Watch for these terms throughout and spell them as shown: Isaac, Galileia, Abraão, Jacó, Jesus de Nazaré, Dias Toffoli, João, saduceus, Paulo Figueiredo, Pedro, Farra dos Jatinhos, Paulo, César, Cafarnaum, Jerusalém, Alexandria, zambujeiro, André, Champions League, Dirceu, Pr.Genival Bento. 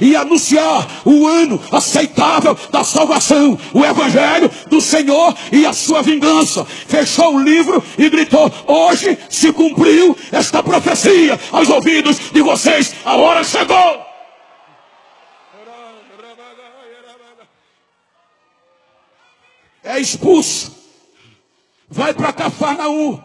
e anunciar o ano aceitável da salvação, o evangelho do Senhor e a sua vingança. Fechou o livro e gritou: hoje se cumpriu esta profecia aos ouvidos de vocês, a hora chegou. É expulso, vai para Cafarnaum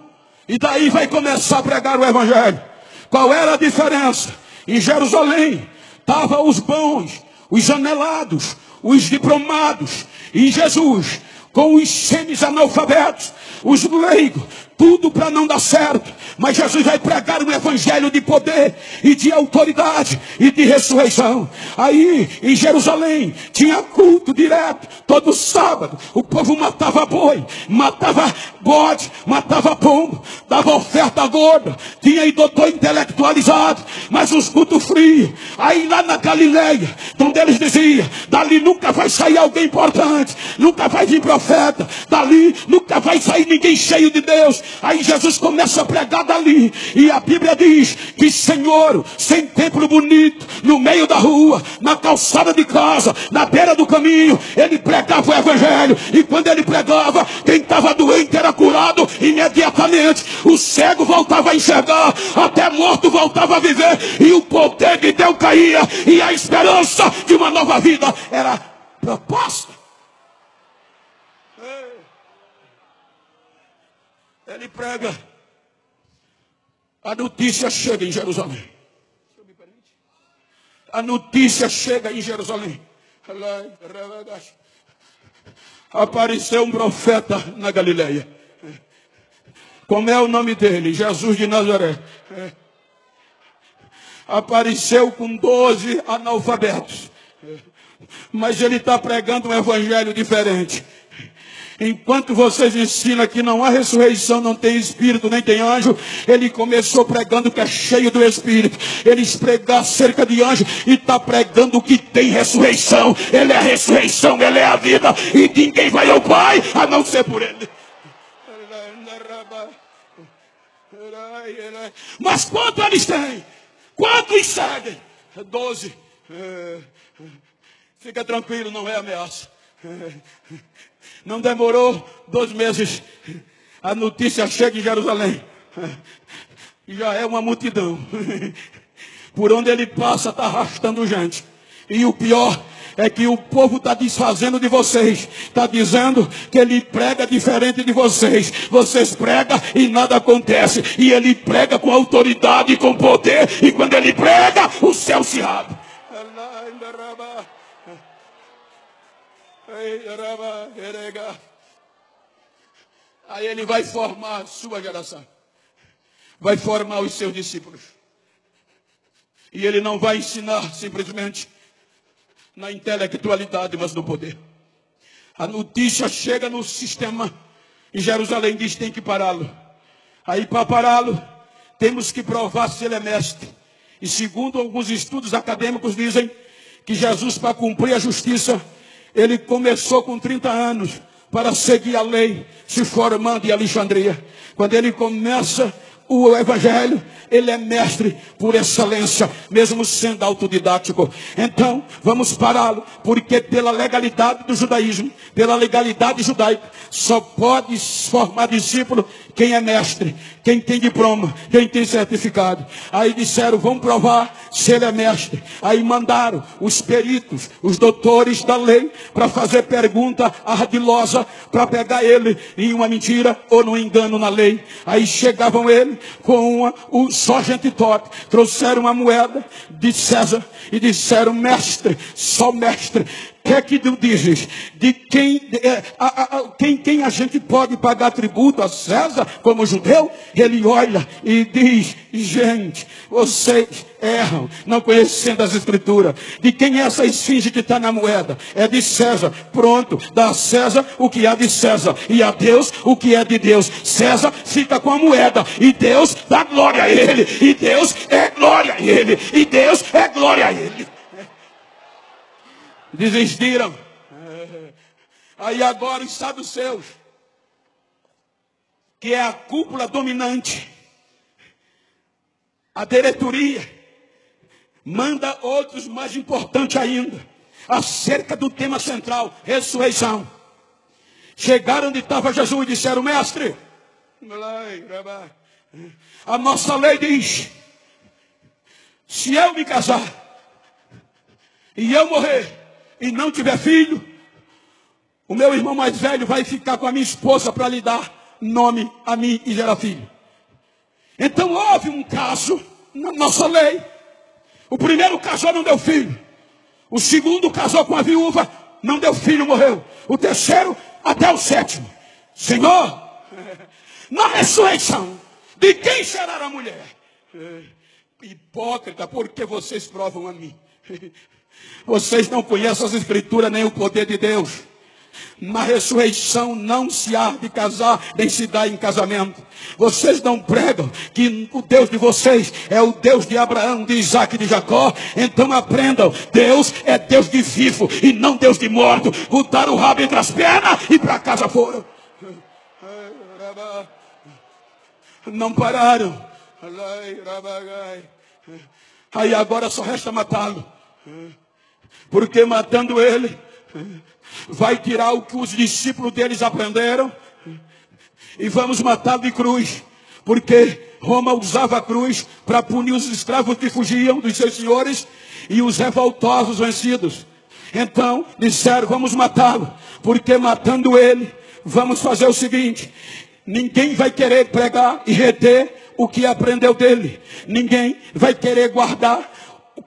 e daí vai começar a pregar o evangelho. Qual era a diferença? Em Jerusalém estavam os bons, os anelados, os diplomados. E Jesus, com os semi-analfabetos, os leigos, tudo para não dar certo. Mas Jesus vai pregar um evangelho de poder e de autoridade e de ressurreição. Aí, em Jerusalém, tinha culto direto, todo sábado. O povo matava boi, matava bode, matava pombo, dava oferta gorda. Tinha doutor intelectualizado, mas os cultos frios. Aí, lá na Galileia, onde eles diziam: dali nunca vai sair alguém importante, nunca vai vir profeta, dali nunca vai sair ninguém cheio de Deus. Aí Jesus começa a pregar dali, e a Bíblia diz que Senhor, sem templo bonito, no meio da rua, na calçada de casa, na beira do caminho, ele pregava o evangelho. E quando ele pregava, quem estava doente era curado imediatamente, o cego voltava a enxergar, até morto voltava a viver, e o poder de Deus caía, e a esperança de uma nova vida era proposta. Ele prega, a notícia chega em Jerusalém. A notícia chega em Jerusalém. Apareceu um profeta na Galileia. Como é o nome dele? Jesus de Nazaré. Apareceu com 12 analfabetos. Mas ele está pregando um evangelho diferente. Enquanto vocês ensinam que não há ressurreição, não tem espírito, nem tem anjo, ele começou pregando que é cheio do espírito. Eles pregaram cerca de anjo e está pregando que tem ressurreição. Ele é a ressurreição, ele é a vida, e ninguém vai ao Pai a não ser por ele. Mas quanto eles têm? Quantos seguem? 12. Fica tranquilo, não é ameaça. Não demorou 2 meses, a notícia chega em Jerusalém. Já é uma multidão. Por onde ele passa, está arrastando gente. E o pior é que o povo está desfazendo de vocês. Está dizendo que ele prega diferente de vocês. Vocês pregam e nada acontece. E ele prega com autoridade, com poder. E quando ele prega, o céu se abre. Aí ele vai formar a sua geração, vai formar os seus discípulos. E ele não vai ensinar simplesmente na intelectualidade, mas no poder. A notícia chega no sistema e Jerusalém diz: tem que pará-lo. Aí, para pará-lo, temos que provar se ele é mestre. E segundo alguns estudos acadêmicos dizem que Jesus, para cumprir a justiça, ele começou com 30 anos para seguir a lei, se formando em Alexandria. Quando ele começa o evangelho, ele é mestre por excelência, mesmo sendo autodidático. Então, vamos pará-lo, porque pela legalidade do judaísmo, pela legalidade judaica, só pode formar discípulo quem é mestre, quem tem diploma, quem tem certificado. Aí disseram: vamos provar se ele é mestre. Aí mandaram os peritos, os doutores da lei, para fazer pergunta ardilosa, para pegar ele em uma mentira ou num engano na lei. Aí chegavam ele com só gente top. Trouxeram uma moeda de César e disseram: mestre, só mestre, que tu dizes? De quem a gente pode pagar tributo a César como judeu? Ele olha e diz: gente, vocês erram, não conhecendo as escrituras. De quem é essa esfinge que está na moeda? É de César. Pronto, dá a César o que há de César, e a Deus o que é de Deus. César fica com a moeda, e Deus dá glória a ele, e Deus é glória a ele, e Deus é glória a ele. Desistiram. Aí agora os saduceus, que é a cúpula dominante, a diretoria, manda outros mais importantes ainda, acerca do tema central, ressurreição. Chegaram onde estava Jesus e disseram: mestre, a nossa lei diz, se eu me casar e eu morrer e não tiver filho, o meu irmão mais velho vai ficar com a minha esposa para lhe dar nome a mim e gerar filho. Então houve um caso na nossa lei. O primeiro casou, não deu filho. O segundo casou com a viúva, não deu filho, morreu. O terceiro até o sétimo. Senhor, na ressurreição, de quem será a mulher? Hipócrita, porque vocês provam a mim. Vocês não conhecem as escrituras nem o poder de Deus. Na ressurreição não se há de casar, nem se dá em casamento. Vocês não pregam que o Deus de vocês é o Deus de Abraão, de Isaac e de Jacó. Então aprendam, Deus é Deus de vivo e não Deus de morto. Botaram o rabo entre as pernas e para casa foram. Não pararam. Aí agora só resta matá-lo. Porque matando ele, vai tirar o que os discípulos deles aprenderam. E vamos matá-lo de cruz. Porque Roma usava a cruz para punir os escravos que fugiam dos seus senhores e os revoltosos vencidos. Então disseram: vamos matá-lo. Porque matando ele, vamos fazer o seguinte: ninguém vai querer pregar e reter o que aprendeu dele. Ninguém vai querer guardar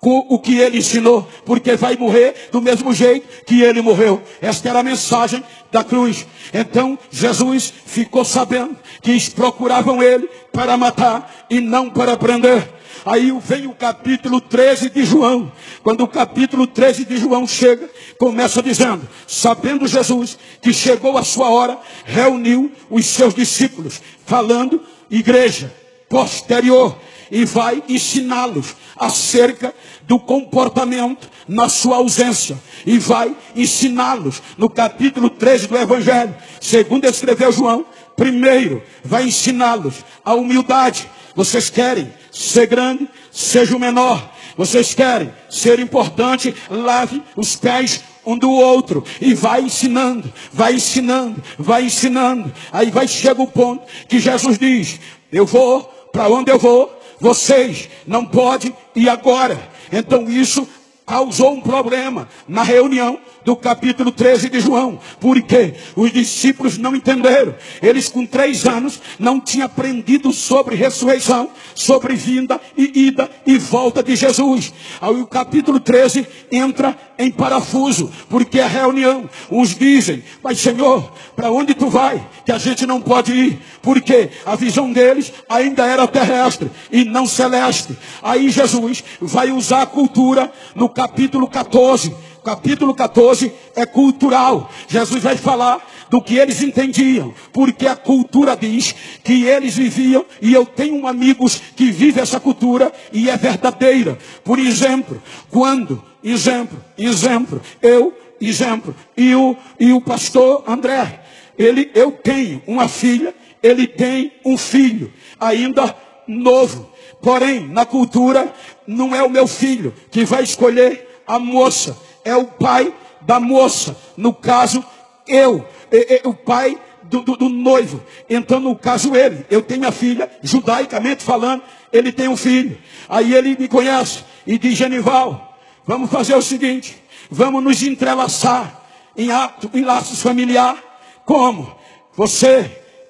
o que ele ensinou, porque vai morrer do mesmo jeito que ele morreu. Esta era a mensagem da cruz. Então Jesus ficou sabendo que procuravam ele para matar e não para prender. Aí vem o capítulo 13 de João. Quando o capítulo 13 de João chega, começa dizendo: sabendo Jesus que chegou a sua hora, reuniu os seus discípulos, falando igreja posterior, e vai ensiná-los acerca do comportamento na sua ausência. E vai ensiná-los no capítulo 13 do Evangelho, segundo escreveu João. Primeiro, vai ensiná-los a humildade. Vocês querem ser grande? Seja o menor. Vocês querem ser importante? Lave os pés um do outro. E vai ensinando, vai ensinando, vai ensinando. Aí vai chega o ponto que Jesus diz: eu vou para onde eu vou, vocês não podem ir agora. Então isso causou um problema na reunião do capítulo 13 de João, porque os discípulos não entenderam. Eles com 3 anos não tinham aprendido sobre ressurreição, sobre vinda e ida e volta de Jesus. Aí o capítulo 13 entra em parafuso, porque a reunião, uns dizem: mas Senhor, para onde tu vai? Que a gente não pode ir, porque a visão deles ainda era terrestre e não celeste. Aí Jesus vai usar a cultura no capítulo 14. Capítulo 14 é cultural. Jesus vai falar do que eles entendiam, porque a cultura diz que eles viviam, e eu tenho amigos que vivem essa cultura e é verdadeira. Por exemplo, quando, eu e o pastor André, eu tenho uma filha, ele tem um filho, ainda novo. Porém, na cultura, não é o meu filho que vai escolher a moça, é o pai da moça, no caso eu, o pai do noivo. Então no caso ele, eu tenho minha filha, judaicamente falando, ele tem um filho. Aí ele me conhece e diz: Genival, vamos fazer o seguinte, vamos nos entrelaçar em laços familiares. Como? Você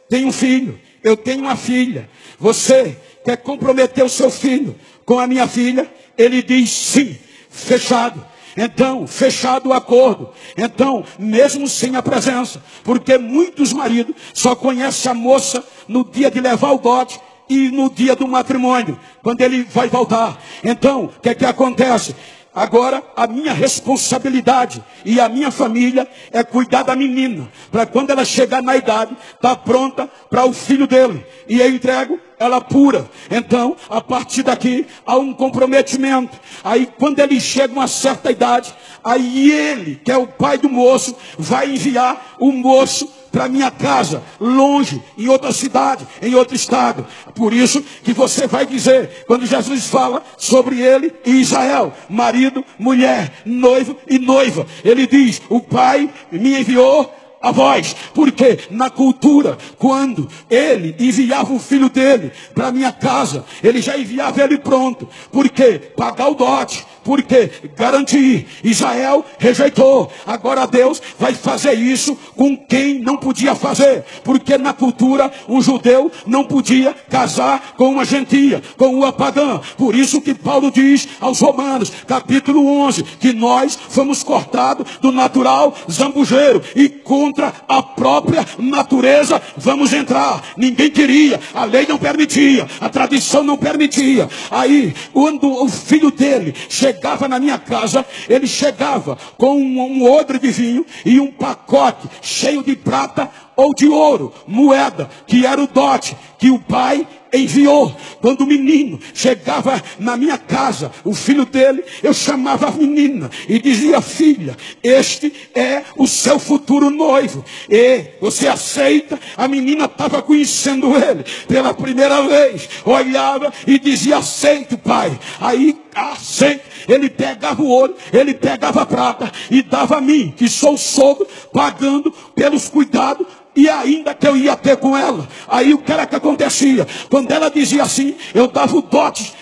tem um filho, eu tenho uma filha, você quer comprometer o seu filho com a minha filha? Ele diz: sim, fechado. Então, fechado o acordo. Então, mesmo sem a presença, porque muitos maridos só conhecem a moça no dia de levar o dote e no dia do matrimônio, quando ele vai voltar. Então, o que é que acontece? Agora, a minha responsabilidade e a minha família é cuidar da menina, para quando ela chegar na idade, tá pronta para o filho dele. E eu entrego ela pura. Então, a partir daqui, há um comprometimento. Aí, quando ele chega a uma certa idade, aí ele, que é o pai do moço, vai enviar o moço para minha casa, longe, em outra cidade, em outro estado. Por isso que você vai dizer, quando Jesus fala sobre ele e Israel, marido, mulher, noivo e noiva, ele diz, o Pai me enviou a voz, porque na cultura, quando ele enviava o filho dele para minha casa, ele já enviava ele pronto, porque pagar o dote, porque garantir. Israel rejeitou. Agora Deus vai fazer isso com quem não podia fazer, porque na cultura um judeu não podia casar com uma gentia, com uma pagã. Por isso que Paulo diz aos Romanos, capítulo 11, que nós fomos cortados do natural zambujeiro e contra a própria natureza vamos entrar. Ninguém queria, a lei não permitia, a tradição não permitia. Aí, quando o filho dele chegava na minha casa, ele chegava com um odre de vinho e um pacote cheio de prata ou de ouro, moeda, que era o dote que o pai enviou. Quando o menino chegava na minha casa, o filho dele, eu chamava a menina e dizia, filha, este é o seu futuro noivo. E você aceita? A menina estava conhecendo ele pela primeira vez, olhava e dizia, aceito, pai. Aí, aceito, ele pegava o ouro, ele pegava a prata e dava a mim, que sou o sogro, pagando pelos cuidados e ainda que eu ia ter com ela. Aí o que era que acontecia? Quando ela dizia assim, eu dava o dote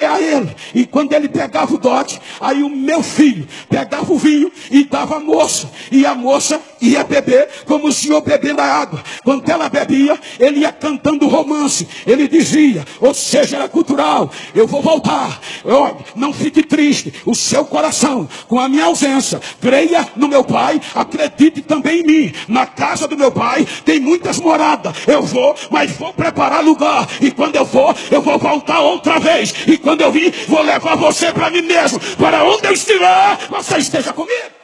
a ele. E quando ele pegava o dote, aí o meu filho pegava o vinho e dava a moça. E a moça ia beber como o senhor bebendo a água. Quando ela bebia, ele ia cantando romance. Ele dizia, ou seja, era cultural. Eu vou voltar. Olha, não fique triste. O seu coração, com a minha ausência, creia no meu pai, acredite também em mim. Na casa do meu pai tem muitas moradas. Eu vou, mas vou preparar lugar. E quando eu vou voltar outra vez. E quando eu vim, vou levar você para mim mesmo. Para onde eu estiver, você esteja comigo.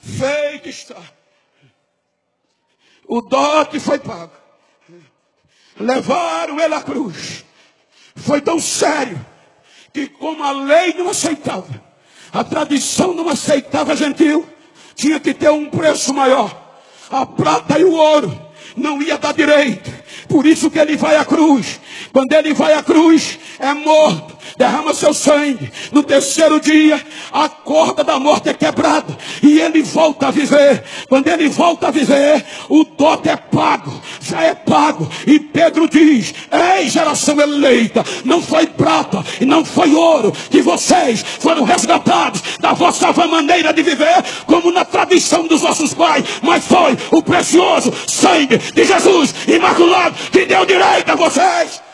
Feito está. O dote foi pago. Levaram ele à cruz. Foi tão sério que, como a lei não aceitava, a tradição não aceitava gentil, tinha que ter um preço maior. A prata e o ouro não ia dar direito. Por isso que ele vai à cruz. Quando ele vai à cruz, é morto, derrama seu sangue. No terceiro dia, a corda da morte é quebrada e ele volta a viver. Quando ele volta a viver, o dote é pago, já é pago. E Pedro diz, ei, geração eleita, não foi prata e não foi ouro que vocês foram resgatados da vossa vã maneira de viver, como na tradição dos vossos pais, mas foi o precioso sangue de Jesus imaculado que deu direito a vocês.